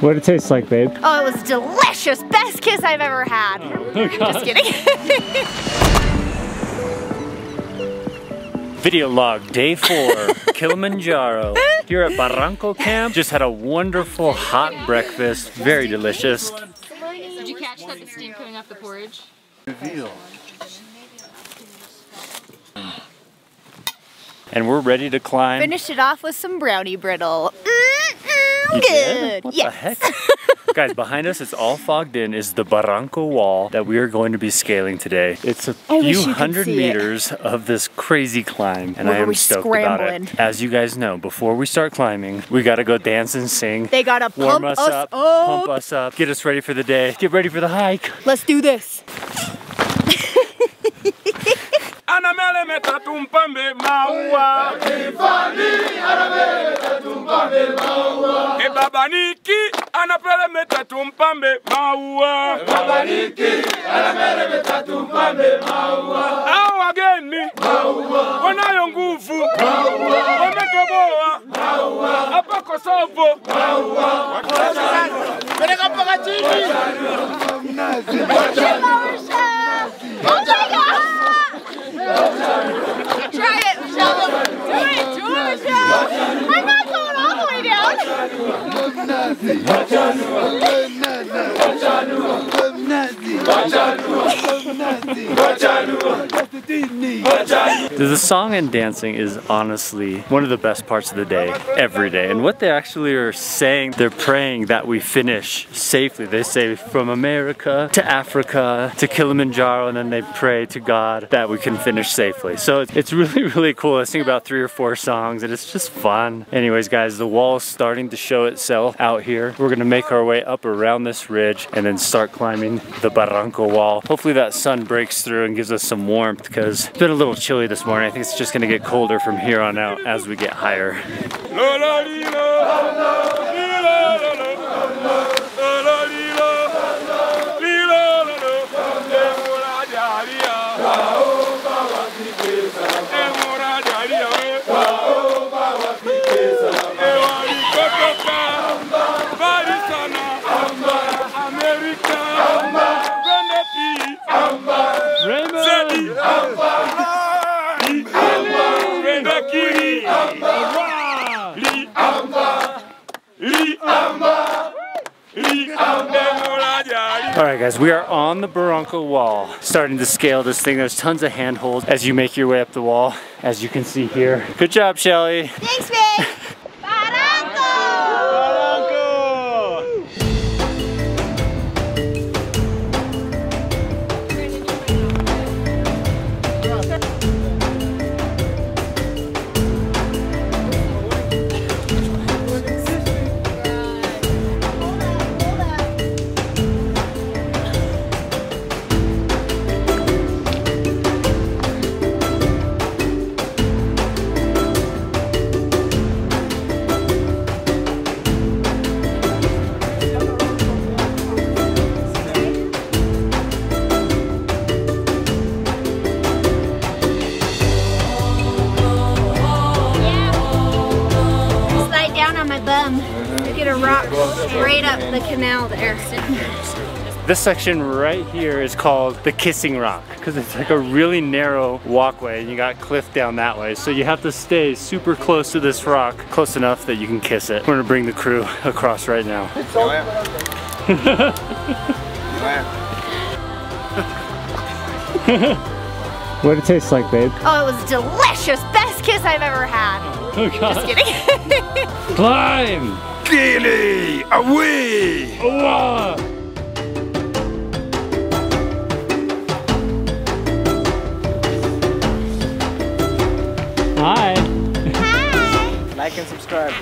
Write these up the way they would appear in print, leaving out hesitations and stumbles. What'd it taste like, babe? Oh, it was delicious! Best kiss I've ever had! Oh, just kidding. Video log, day 4, Kilimanjaro. Here at Barranco Camp. Just had a wonderful hot breakfast. Very delicious. Did you catch that the steam coming off the porridge? Reveal. And we're ready to climb. Finish it off with some brownie brittle. You good. What the heck? Guys, behind us, it's all fogged in, is the Barranco Wall that we are going to be scaling today. It's a few hundred meters of this crazy climb, and I am stoked about it. As you guys know, before we start climbing, we gotta go dance and sing. They gotta warm us up, pump us up, get us ready for the day, get ready for the hike. Let's do this. Try it, Michelle. Do it, Michelle. I'm not going all the way down. The song and dancing is honestly one of the best parts of the day, every day. And what they actually are saying, they're praying that we finish safely. They say from America to Africa to Kilimanjaro, and then they pray to God that we can finish safely. So it's really cool. I sing about 3 or 4 songs and it's just fun. Anyways, guys, the wall is starting to show itself out here. We're gonna make our way up around this ridge and then start climbing the Barranco Wall. Hopefully that sun breaks through and gives us some warmth, because it's been a little chilly this morning. I think it's just gonna get colder from here on out as we get higher. Alright guys, we are on the Barranco Wall, starting to scale this thing. There's tons of handholds as you make your way up the wall, as you can see here. Good job, Shelly. Thanks, babe. Barranco! Straight up the canal there. This section right here is called the Kissing Rock, because it's like a really narrow walkway and you got cliff down that way, so you have to stay super close to this rock, close enough that you can kiss it. We're gonna bring the crew across right now. What'd it taste like, babe? Oh, it was delicious! Best kiss I've ever had. Oh, God. Just kidding. Climb! Gilly! Away! Away! Hi! Hi! Like and subscribe.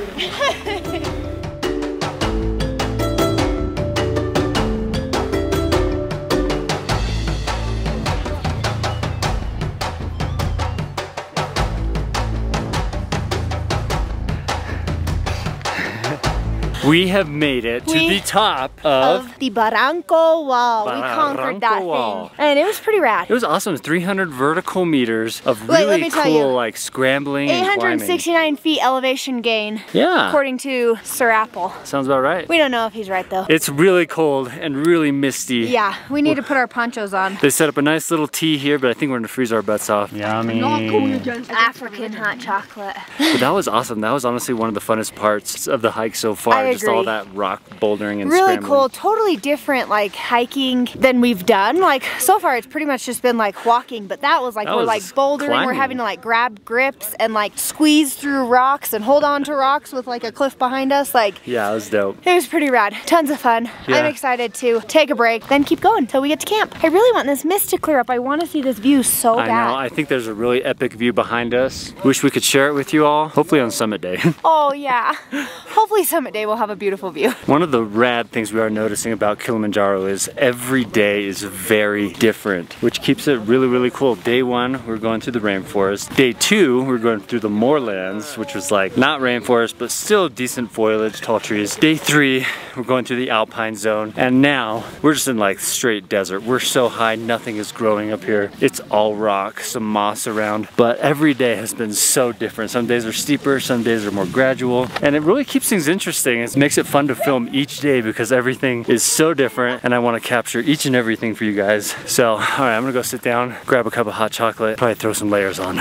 We have made it to the top of the Barranco Wall. We conquered that thing. And it was pretty rad. It was awesome. 300 vertical meters of really cool, like, scrambling and climbing. 869 feet elevation gain. Yeah. According to Sir Apple. Sounds about right. We don't know if he's right, though. It's really cold and really misty. Yeah. We need to put our ponchos on. They set up a nice little tea here, but I think we're going to freeze our butts off. Yummy. African hot chocolate. But that was awesome. That was honestly one of the funnest parts of the hike so far. I agree. Just all that rock bouldering and really scrambling. Cool. Totally different, like, hiking than we've done. Like, so far it's pretty much just been like walking, but that was like, that we're like bouldering, climbing. We're having to like grab grips and like squeeze through rocks and hold on to rocks with like a cliff behind us. Like, yeah, it was dope. It was pretty rad. Tons of fun. Yeah. I'm excited to take a break, then keep going till we get to camp. I really want this mist to clear up. I want to see this view so bad. I know. I think there's a really epic view behind us. Wish we could share it with you all. Hopefully on summit day. Oh yeah. Hopefully summit day we'll have a beautiful view. One of the rad things we are noticing about Kilimanjaro is every day is very different, which keeps it really, really cool. Day one, we're going through the rainforest. Day two, we're going through the moorlands, which was like not rainforest, but still decent foliage, tall trees. Day three, we're going through the alpine zone. And now we're just in like straight desert. We're so high, nothing is growing up here. It's all rock, some moss around, but every day has been so different. Some days are steeper, some days are more gradual, and it really keeps things interesting. It makes it fun to film each day because everything is so different, and I want to capture each and everything for you guys. So, all right, I'm gonna go sit down, grab a cup of hot chocolate, probably throw some layers on.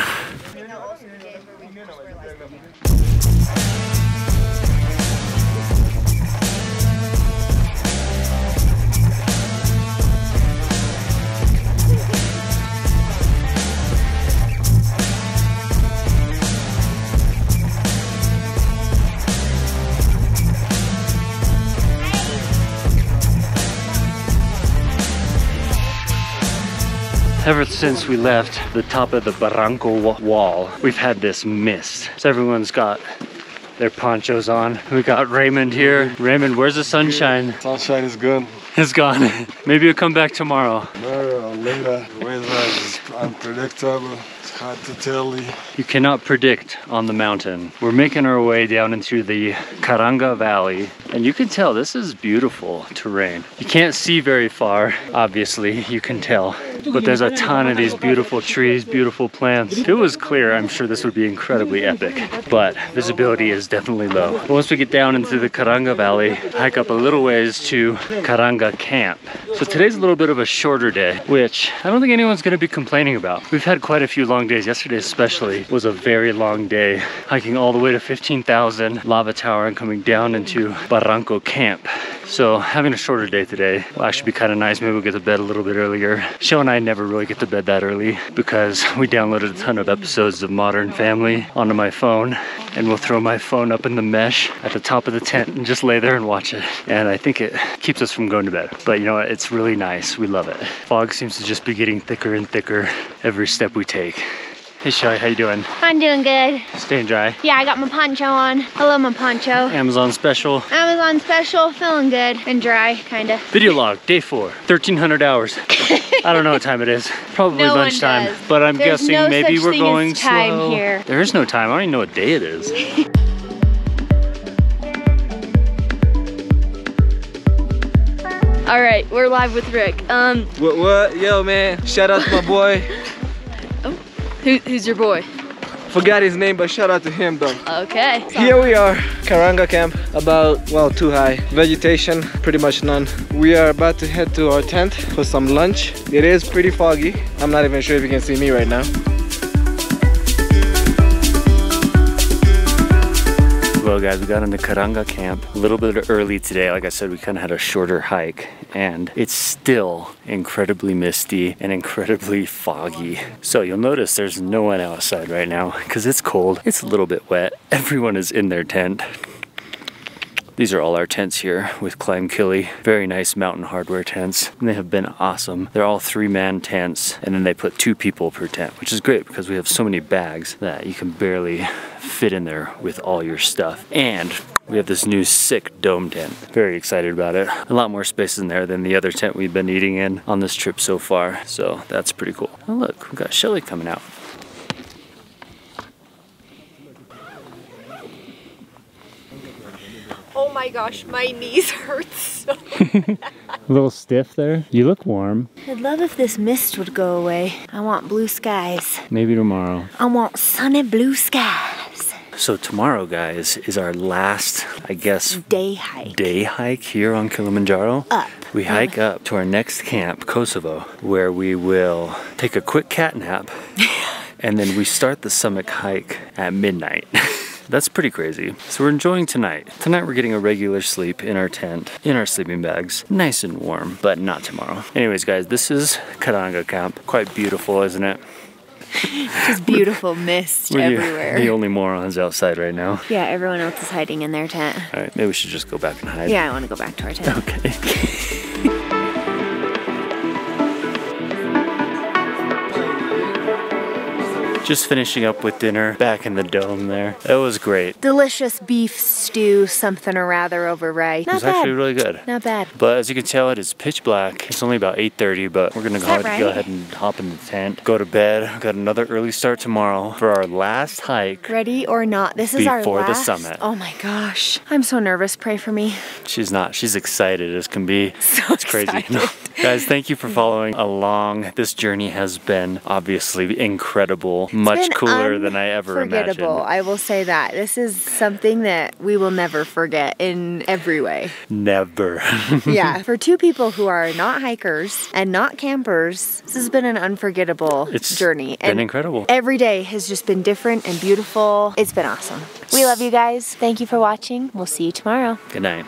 Ever since we left the top of the Barranco Wall, we've had this mist. So everyone's got their ponchos on. We got Raymond here. Raymond, where's the sunshine? Sunshine is gone. It's gone. Maybe you'll come back tomorrow. Tomorrow or later. The weather is unpredictable. It's hard to tell. You cannot predict on the mountain. We're making our way down into the Karanga Valley, and you can tell this is beautiful terrain. You can't see very far, obviously, you can tell. But there's a ton of these beautiful trees, beautiful plants. If it was clear, I'm sure this would be incredibly epic, but visibility is definitely low. But once we get down into the Karanga Valley, hike up a little ways to Karanga Camp. So today's a little bit of a shorter day, which I don't think anyone's gonna be complaining about. We've had quite a few long days. Yesterday especially was a very long day, hiking all the way to 15,000 lava tower and coming down into Barranco Camp. So having a shorter day today will actually be kind of nice. Maybe we'll get to bed a little bit earlier. Shona I never really get to bed that early because we downloaded a ton of episodes of Modern Family onto my phone, and we'll throw my phone up in the mesh at the top of the tent and just lay there and watch it. And I think it keeps us from going to bed. But you know what? It's really nice. We love it. Fog seems to just be getting thicker and thicker every step we take. Hey Shelly, how you doing? I'm doing good. Staying dry? Yeah, I got my poncho on. I love my poncho. Amazon special. Amazon special, feeling good and dry, kinda. Video log, day four, 1,300 hours. I don't know what time it is. Probably no lunchtime, but I'm guessing no maybe we're going time slow. Here. There is no time, I don't even know what day it is. All right, we're live with Rick. What, yo man, shout out to my boy. Who's your boy? Forgot his name, but shout out to him though. Okay. Sorry. Here we are, Karanga Camp, about, well, too high. Vegetation, pretty much none. We are about to head to our tent for some lunch. It is pretty foggy. I'm not even sure if you can see me right now. Well guys, we got into Karanga Camp a little bit early today. Like I said, we kind of had a shorter hike, and it's still incredibly misty and incredibly foggy. So you'll notice there's no one outside right now because it's cold, it's a little bit wet. Everyone is in their tent. These are all our tents here with Climb Kili. Very nice Mountain Hardware tents, and they have been awesome. They're all three-man tents, and then they put two people per tent, which is great because we have so many bags that you can barely fit in there with all your stuff. And we have this new sick dome tent. Very excited about it. A lot more space in there than the other tent we've been eating in on this trip so far, so that's pretty cool. Oh look, we got Shelly coming out. Oh my gosh, my knees hurt so bad. A little stiff there. You look warm. I'd love if this mist would go away. I want blue skies. Maybe tomorrow. I want sunny blue skies. So tomorrow, guys, is our last, I guess, day hike here on Kilimanjaro. Up. We hike up to our next camp, Kosovo, where we will take a quick cat nap, and then we start the summit hike at midnight. That's pretty crazy. So we're enjoying tonight. Tonight we're getting a regular sleep in our tent, in our sleeping bags. Nice and warm, but not tomorrow. Anyways, guys, this is Karanga Camp. Quite beautiful, isn't it? Just beautiful mist everywhere. The only morons outside right now. Yeah, everyone else is hiding in their tent. All right, maybe we should just go back and hide. Yeah, I want to go back to our tent. Okay. Just finishing up with dinner back in the dome there. It was great. Delicious beef stew, something or rather over rice. Not bad. It was actually really good. Not bad. But as you can tell, it is pitch black. It's only about 8:30, but we're gonna go ahead and hop in the tent, go to bed. Got another early start tomorrow for our last hike. Ready or not, this is our last. Before the summit. Oh my gosh. I'm so nervous, pray for me. She's not, she's excited as can be. So it's crazy. No. Guys, thank you for following along. This journey has been obviously incredible. Much cooler than I ever imagined. I will say that. This is something that we will never forget in every way. Never. Yeah, for two people who are not hikers and not campers, this has been an unforgettable journey. It's been incredible. Every day has just been different and beautiful. It's been awesome. We love you guys. Thank you for watching. We'll see you tomorrow. Good night.